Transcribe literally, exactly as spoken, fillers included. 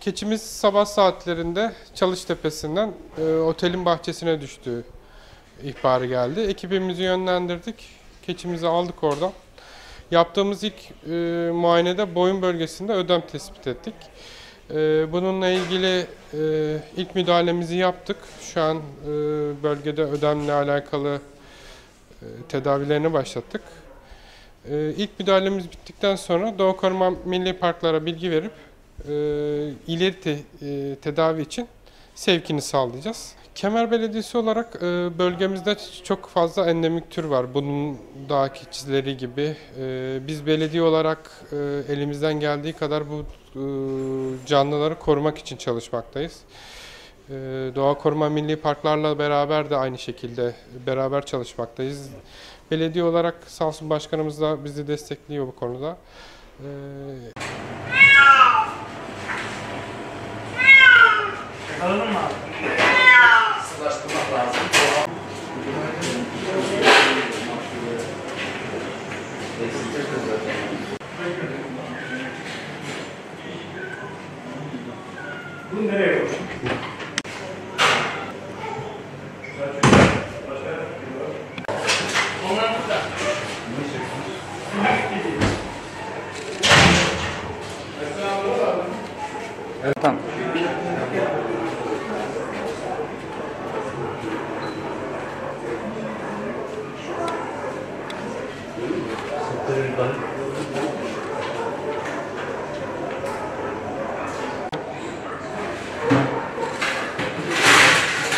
Keçimiz sabah saatlerinde Çalış Tepesi'nden e, otelin bahçesine düştüğü ihbarı geldi. Ekibimizi yönlendirdik. Keçimizi aldık oradan. Yaptığımız ilk e, muayenede boyun bölgesinde ödem tespit ettik. E, bununla ilgili e, ilk müdahalemizi yaptık. Şu an e, bölgede ödemle alakalı e, tedavilerini başlattık. E, ilk müdahalemiz bittikten sonra Doğa Koruma Milli Parklara bilgi verip e, ileri te, e, tedavi için sevkini sağlayacağız. Kemer Belediyesi olarak e, bölgemizde çok fazla endemik tür var. Bunun dağ keçileri gibi. E, biz belediye olarak e, elimizden geldiği kadar bu e, canlıları korumak için çalışmaktayız. E, Doğa Koruma Milli Parklarla beraber de aynı şekilde beraber çalışmaktayız. Belediye olarak sağ olsun başkanımız da bizi destekliyor bu konuda. Yakaladın mı abi? Sılaştırmak lazım. Bunu nereye koyacağım? Evet, tamam. Thank you.